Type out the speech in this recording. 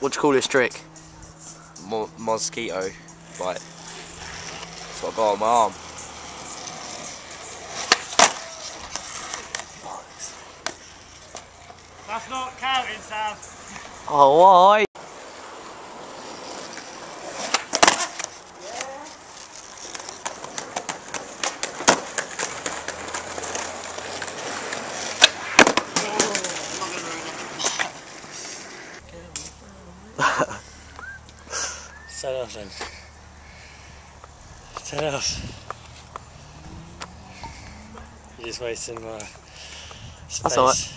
What do you call this trick? Mosquito bite. That's what I got on my arm. That's not counting, Sam. Oh, why? Set off then. Set off. You're just wasting my space. That's all right.